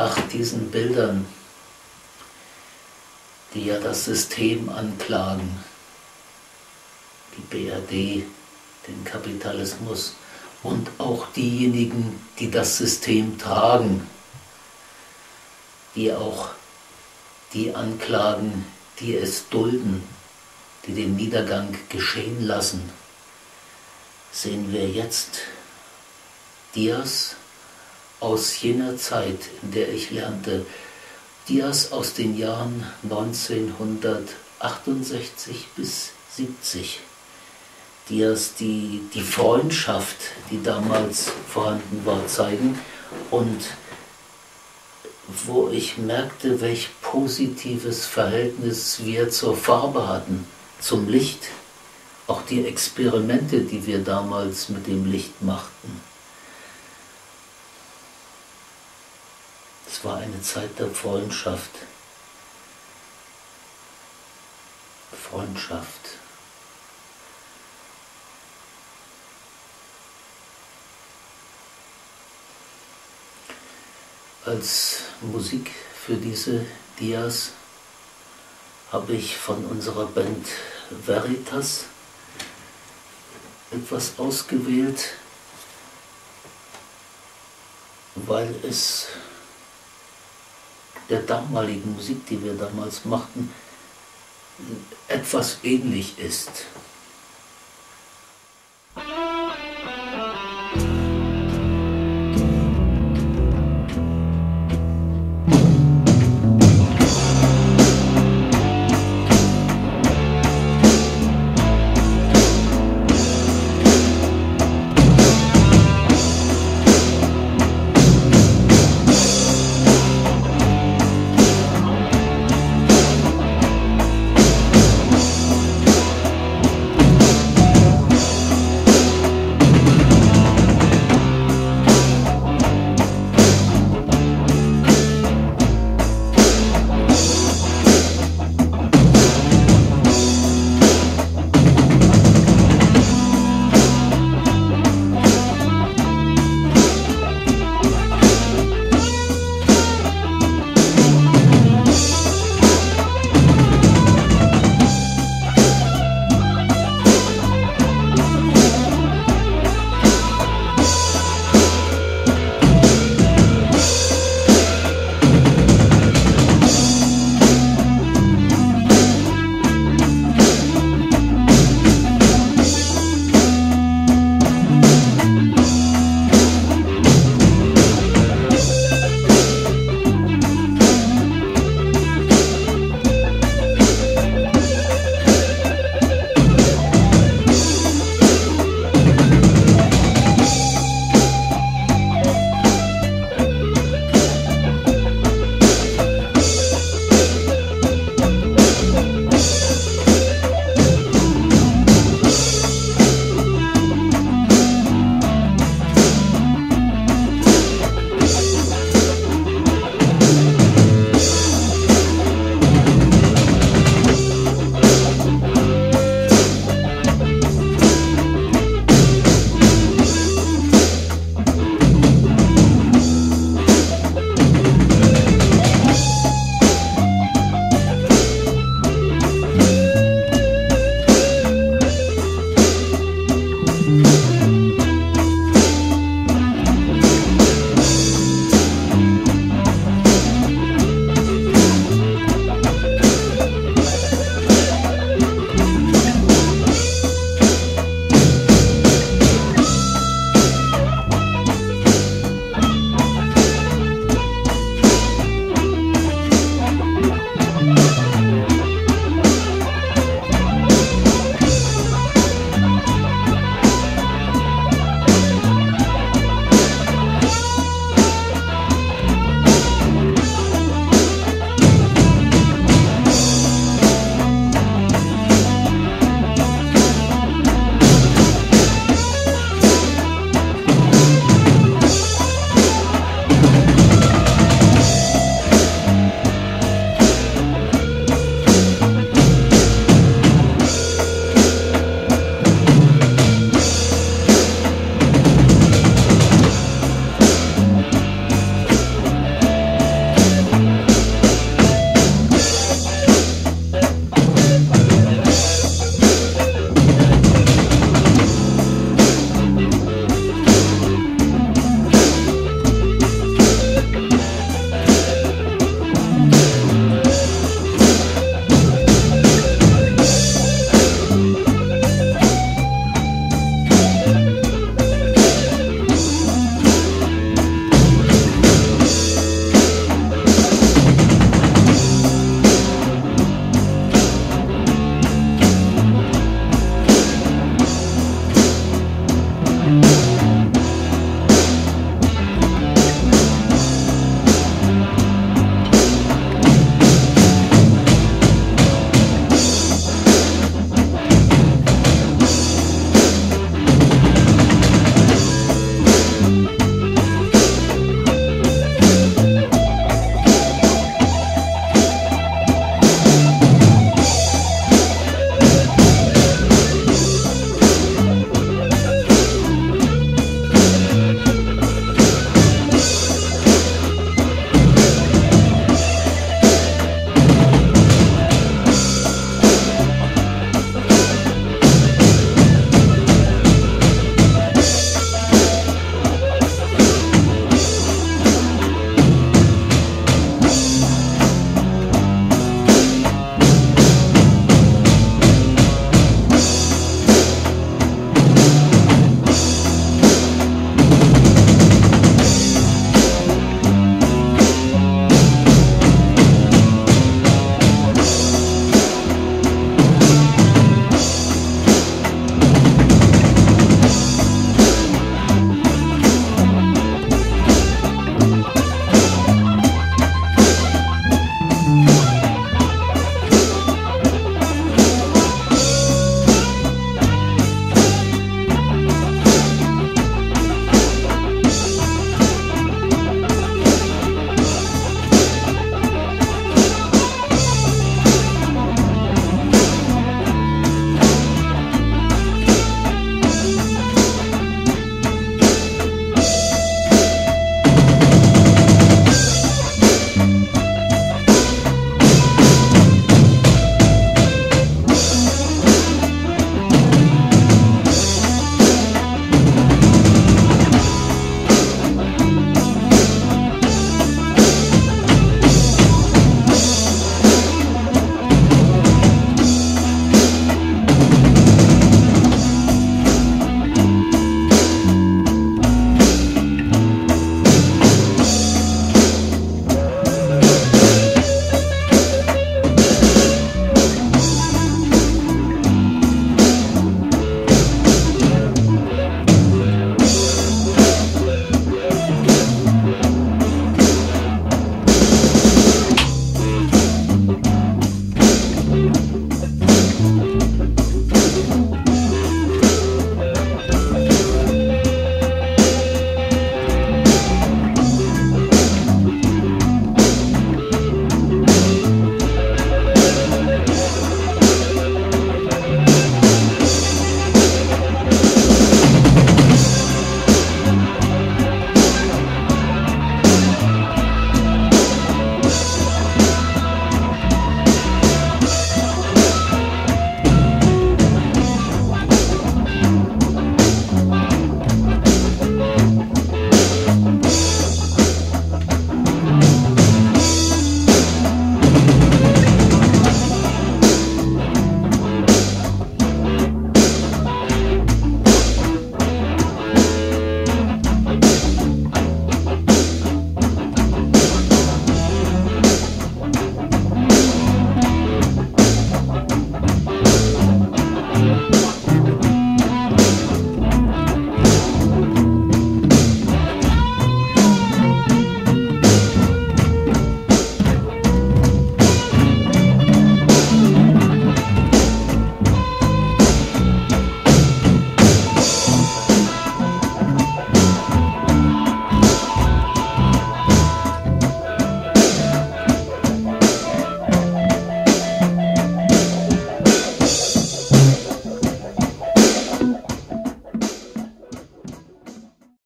nach diesen Bildern, die ja das System anklagen, die BRD, den Kapitalismus und auch diejenigen, die das System tragen, die auch die anklagen, die es dulden, die den Niedergang geschehen lassen, sehen wir jetzt Dias aus jener Zeit, in der ich lernte, Dias aus den Jahren 1968 bis 70. Dias, die die Freundschaft, die damals vorhanden war, zeigen und wo ich merkte, welch positives Verhältnis wir zur Farbe hatten, zum Licht. Auch die Experimente, die wir damals mit dem Licht machten. Es war eine Zeit der Freundschaft. Freundschaft. Als Musik für diese Dias habe ich von unserer Band Veritas etwas ausgewählt, weil es der damaligen Musik, die wir damals machten, etwas ähnlich ist.